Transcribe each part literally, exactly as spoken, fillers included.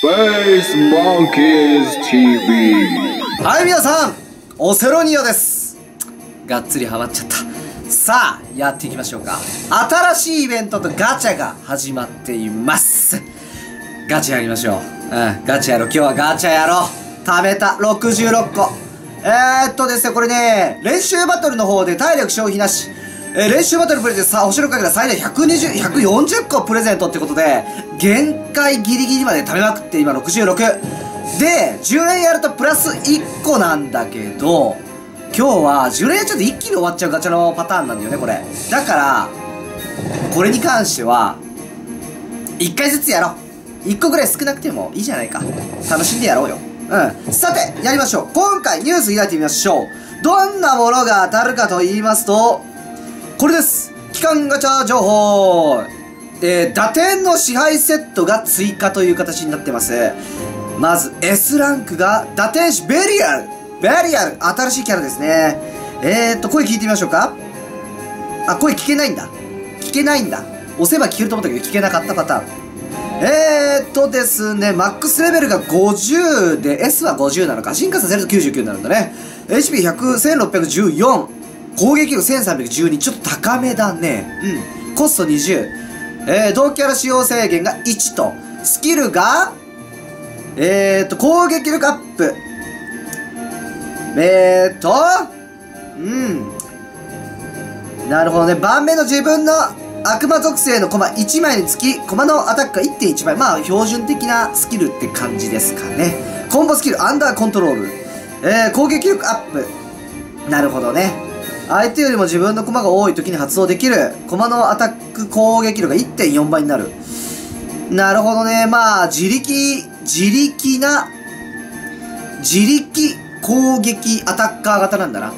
スペースモンキーズ ティーブイ。 はい、皆さん、オセロニアです。がっつりハマっちゃった。さあやっていきましょうか。新しいイベントとガチャが始まっています。ガチャやりましょう。うん、ガチャやろう。今日はガチャやろう。貯めたろくじゅうろっこ。えーっとですね、これね、練習バトルの方で体力消費なし、えー、練習バトルプレゼント、さあ、星のかけら最大ひゃくにじゅう、ひゃくよんじゅっこプレゼントってことで、限界ギリギリまで食べまくって、今ろくじゅうろく。で、じゅうれんやるとプラスいっこなんだけど、今日はじゅうれんちょっと一気に終わっちゃうガチャのパターンなんだよね、これ。だから、これに関しては、いっかいずつやろう。いっこぐらい少なくてもいいじゃないか。楽しんでやろうよ。うん。さて、やりましょう。今回ニュース開いてみましょう。どんなものが当たるかと言いますと、これです。期間ガチャ情報、えー、打点の支配セットが追加という形になってます。まず エス ランクが打点師ベリアル。ベリアル、新しいキャラですね。えーっと声聞いてみましょうか。あ、声聞けないんだ、聞けないんだ。押せば聞けると思ったけど聞けなかったパターン。えーっとですね、マックスレベルがごじゅうで エス はごじゅうなのか。進化させるときゅうじゅうきゅうになるんだね。 エイチピーいちぜろいちいちよん、攻撃力せんさんびゃくじゅうに、ちょっと高めだね。うん。コストにじゅう。えー、同キャラ使用制限がいちと。スキルが、えーと、攻撃力アップ。えーと、うん。なるほどね。盤面の自分の悪魔属性のコマいちまいにつき、コマのアタックが いってんいちばい。まあ、標準的なスキルって感じですかね。コンボスキル、アンダーコントロール。えー、攻撃力アップ。なるほどね。相手よりも自分の駒が多い時に発動できる駒のアタック攻撃力が いってんよんばいになる。なるほどね。まあ、自力、自力な、自力攻撃アタッカー型なんだな。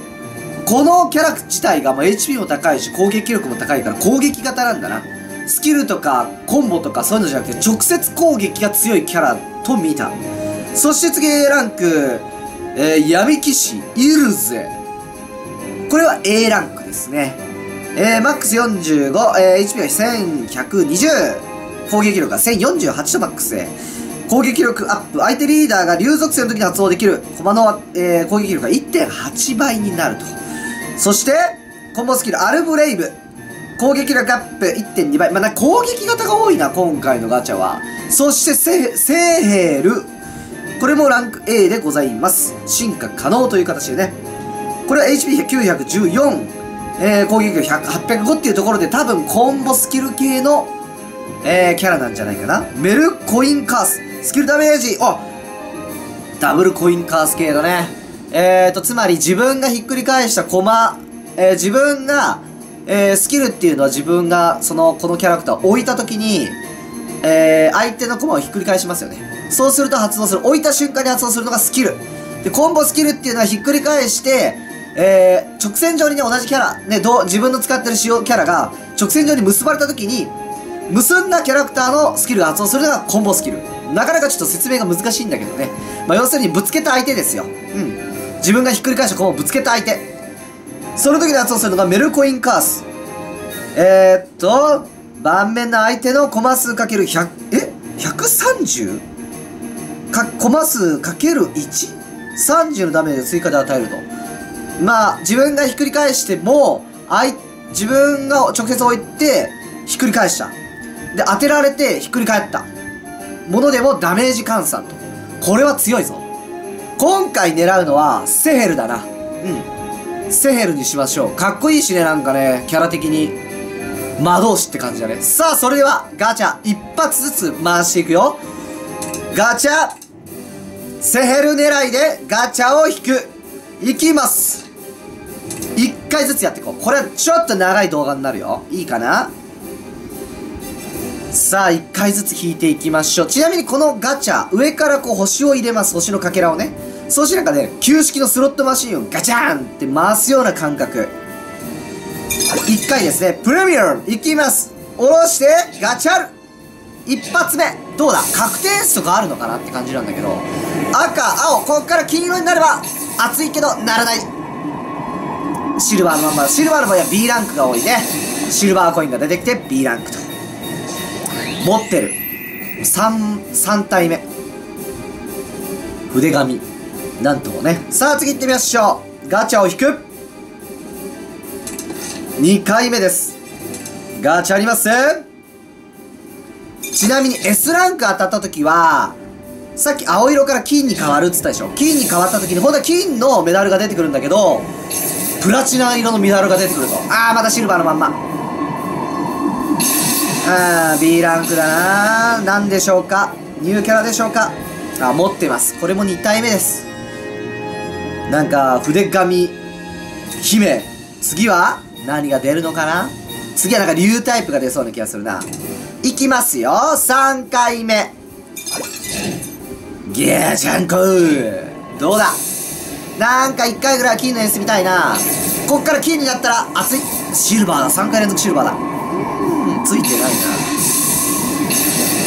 このキャラク自体が、まあ、エイチピー も高いし、攻撃力も高いから攻撃型なんだな。スキルとかコンボとかそういうのじゃなくて、直接攻撃が強いキャラと見た。そして次、A ランク、えー、闇騎士、イルゼ。これは エー ランクですね。えー、マックスよんじゅうご、えー、エイチピー がせんひゃくにじゅう、攻撃力がせんよんじゅうはちとマックスで、攻撃力アップ、相手リーダーが竜属性の時に発動できる、駒の、えー、攻撃力が いってんはちばいになると。そして、コンボスキル、アルブレイブ、攻撃力アップ いってんにばい。まあ、なんか攻撃型が多いな、今回のガチャは。そしてセ、セーヘル、これもランク エー でございます。進化可能という形でね。これは エイチピーきゅういちよん、えー、攻撃力はっぴゃくごっていうところで、多分コンボスキル系の、えー、キャラなんじゃないかな。メルコインカース、スキルダメージ、あ、ダブルコインカース系だね。えーと、つまり自分がひっくり返したコマ、えー、自分が、えー、スキルっていうのは自分がそのこのキャラクターを置いた時に、えー、相手のコマをひっくり返しますよね。そうすると発動する、置いた瞬間に発動するのがスキルで、コンボスキルっていうのはひっくり返して、えー、直線上にね、同じキャラ、ね、どう自分の使ってる使用キャラが直線上に結ばれた時に、結んだキャラクターのスキルが発動するのがコンボスキル。なかなかちょっと説明が難しいんだけどね。まあ、要するにぶつけた相手ですよ。うん。自分がひっくり返したコンボをぶつけた相手。その時に発動するのがメルコインカース。えー、っと、盤面の相手のコマ数かけるひゃく、え ?ひゃくさんじゅう? か、コマ数かける いち?さんじゅう のダメージを追加で与えると。まあ、自分がひっくり返しても、あい、自分が直接置いて、ひっくり返した。で、当てられて、ひっくり返った。ものでもダメージ換算と。これは強いぞ。今回狙うのは、セヘルだな。うん。セヘルにしましょう。かっこいいしね、なんかね、キャラ的に。魔導士って感じだね。さあ、それでは、ガチャ、一発ずつ回していくよ。ガチャ、セヘル狙いで、ガチャを引く。いきます。一回ずつやっていこう。これちょっと長い動画になるよ。いいかな。さあ、一回ずつ引いていきましょう。ちなみにこのガチャ、上からこう星を入れます。星のかけらをね。そうしてなんかね、旧式のスロットマシンをガチャーンって回すような感覚。一回ですね。プレミアムいきます。下ろして、ガチャル。一発目。どうだ、確定数とかあるのかなって感じなんだけど。赤、青、こっから黄色になれば、熱いけど、ならない。シルバーのまんま、シルバーの場合は ビー ランクが多いね。シルバーコインが出てきて ビー ランクと。持ってる。さん、さん体目。筆紙なんともね。さあ次行ってみましょう。ガチャを引くにかいめです。ガチャあります。ちなみに S ランク当たった時はさっき青色から金に変わるっつったでしょ。金に変わった時にほんとは金のメダルが出てくるんだけどプラチナ色のメダルが出てくると、ああまたシルバーのまんま、あー B ランクだな。何でしょうか。ニューキャラでしょうか。あ、持ってます。これもにたいめです。なんか筆紙姫、次は何が出るのかな。次はなんか竜タイプが出そうな気がするな。いきますよ。さんかいめゲージャンコー、どうだ。なんかいっかいぐらいは金の演出みたいな。こっから金になったら熱いシルバーだ。さんかいれんぞくシルバーだ。うん、ついてないな。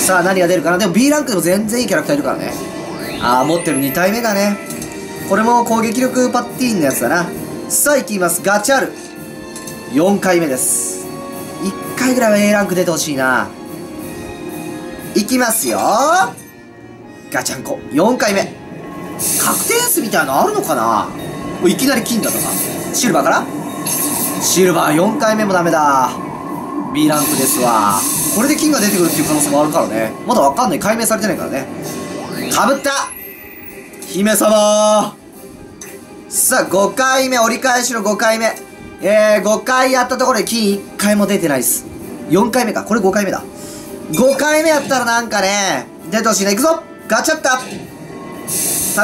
さあ何が出るかな。でも B ランクでも全然いいキャラクターいるからね。ああ持ってる。にたいめだね。これも攻撃力パッティーンのやつだな。さあいきます。ガチャルよんかいめです。いっかいぐらいは A ランク出てほしいな。いきますよ。ガチャンコよんかいめ。確定数みたいなのあるのかな。いきなり金だとかシルバーから、シルバーよんかいめもダメだ。 B ランクですわ。これで金が出てくるっていう可能性もあるからね。まだわかんない、解明されてないからね。かぶった姫様。さあごかいめ、折り返しのごかいめ。えー、ごかいやったところで金いっかいも出てないっす。よんかいめか。これごかいめだ。ごかいめやったらなんかね出てほしいな。いくぞガチャッタ、頼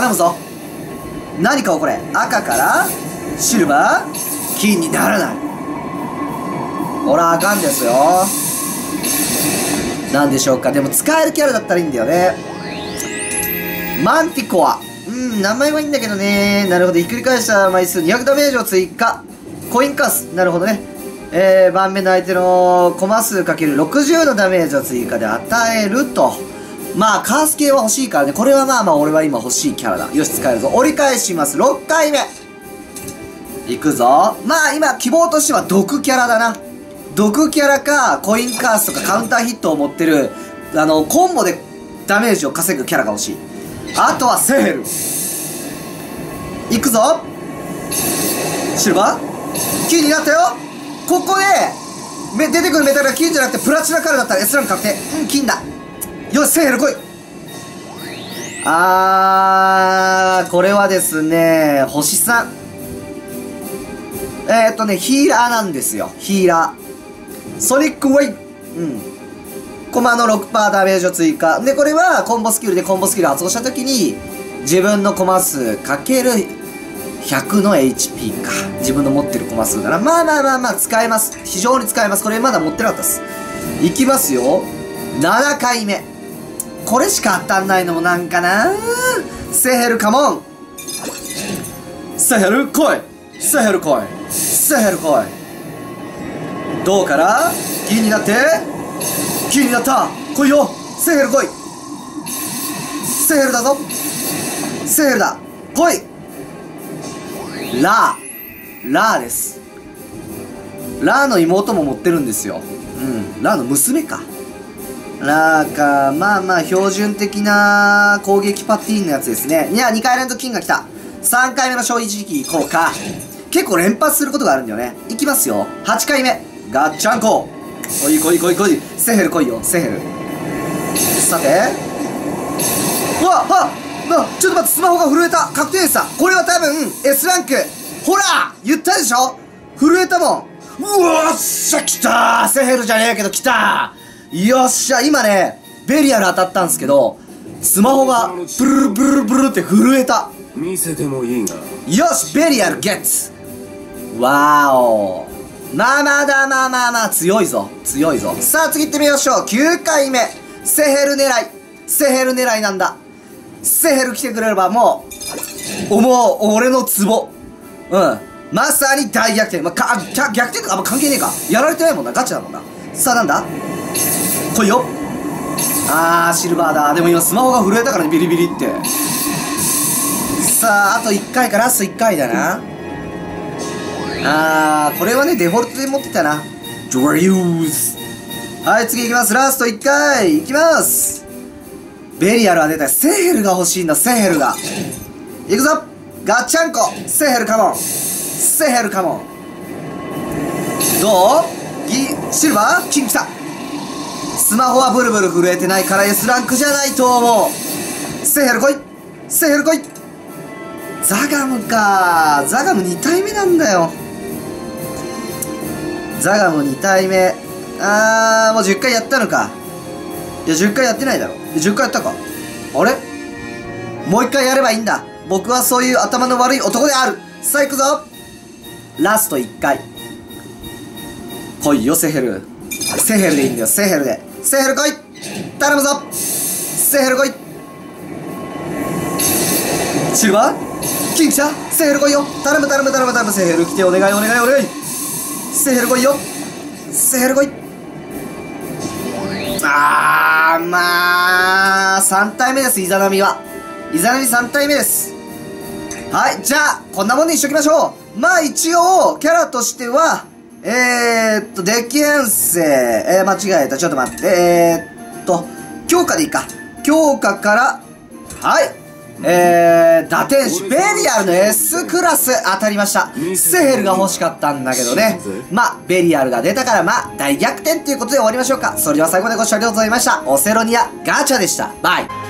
むぞ。何かをこれ赤からシルバー金にならない。ほらあかんですよ。なんでしょうか。でも使えるキャラだったらいいんだよね。マンティコア、うん、名前はいいんだけどね。なるほど。ひっくり返した枚数にひゃくダメージを追加。コインカース。なるほどね。えー、盤面の相手のコマ数 かけるろくじゅう のダメージを追加で与えると。まあ、カース系は欲しいからね。これはまあまあ、俺は今欲しいキャラだ。よし、使えるぞ。折り返します。ろっかいめ。いくぞ。まあ、今、希望としては毒キャラだな。毒キャラか、コインカースとかカウンターヒットを持ってる、あの、コンボでダメージを稼ぐキャラが欲しい。あとはセール。いくぞ。シルバー金になったよ。ここで出てくるメタルが金じゃなくてプラチナカラーだったら S ランク確定。うん、金だ。よし、セール来い。あー、これはですね、星さん。えーっとね、ヒーラーなんですよ。ヒーラー。ソニックウェイ。うん。コマの ろくパーセント ダメージを追加。で、これはコンボスキルでコンボスキルを発動したときに、自分のコマ数 かけるひゃく の エイチピー か。自分の持ってるコマ数だな。まあまあまあまあ、使えます。非常に使えます。これまだ持ってなかったです。いきますよ。ななかいめ。これしか当たんないのもなんかな。セヘルカモン。セヘル来い。セヘル来い。セヘル来い。銅から銀になって、金になった。来いよセヘル、来いセヘルだぞ。セヘルだ、来い。ラー、ラーです。ラーの妹も持ってるんですよ。うん、ラーの娘か。ラーか、まあまあ標準的な攻撃パッティーンのやつですね。いやにかいれんぞく金が来た。さんかいめの消費時期いこうか。結構連発することがあるんだよね。いきますよ。はちかいめガッチャンコ。来い来い来い来い、セヘル来いよセヘル。さて、うわあっ、ちょっと待って、スマホが震えた。確定さ、これは多分 S ランク。ほら言ったでしょ、震えたもん。うわっしゃ、来たー。セヘルじゃねえけど来たー。よっしゃ。今ねベリアル当たったんですけど、スマホがブルブルブルって震えた。見せてもいいが。よし、ベリアルゲッツ。わーおー、まあまだまあまあまあ強いぞ強いぞ。さあ次行ってみましょう。きゅうかいめセヘル狙い。セヘル狙いなんだ。セヘル来てくれればもうおもう俺のツボ。うん、まさに大逆転。まあ、か逆転とかあんま関係ねえか。やられてないもんな、ガチだもんな。さあなんだ、来いよ。あーシルバーだ。でも今スマホが震えたからね、ビリビリって。さああといっかいか、ラストいっかいだな。あー、これはね、デフォルトで持ってたな。ドリューズ。はい、次いきます。ラストいっかい。いきます。ベリアルは出たい。セヘルが欲しいんだ、セヘルが。いくぞガッチャンコ、セヘルカモン、セヘルカモン。どうギシルバーキング来た。スマホはブルブル震えてないから S ランクじゃないと思う。セヘル来い、セヘル来い。ザガムか、ザガムに体目なんだよ。ザガムに体目。あー、もうじゅっかいやったのか。いやじゅっかいやってないだろ。じゅっかいやったか。あれもういっかいやればいいんだ。僕はそういう頭の悪い男である。さあ行くぞラストいっかい。来いよセヘル。セヘルでいいんだよ、セヘルで。セヘル来い、頼むぞセヘル来い。シルバーキング来た。セヘル来いよ、頼む頼む頼む頼む。セヘル来て、お願いお願いお願い。セヘル来いよ、セヘル来い。あー、まあさん体目です。イザナミはイザナミさん体目です。はい、じゃあこんなもんでにしときましょう。まあ一応キャラとしてはえー、っとデッキ編成、えー、間違えた、ちょっと待って、えー、っと強化でいいか。強化からはいえー、打天使ベリアルの S クラス当たりました。セヘルが欲しかったんだけどね。まあベリアルが出たから、まあ大逆転ということで終わりましょうか。それでは最後までご視聴ありがとうございました。オセロニアガチャでした。バイ。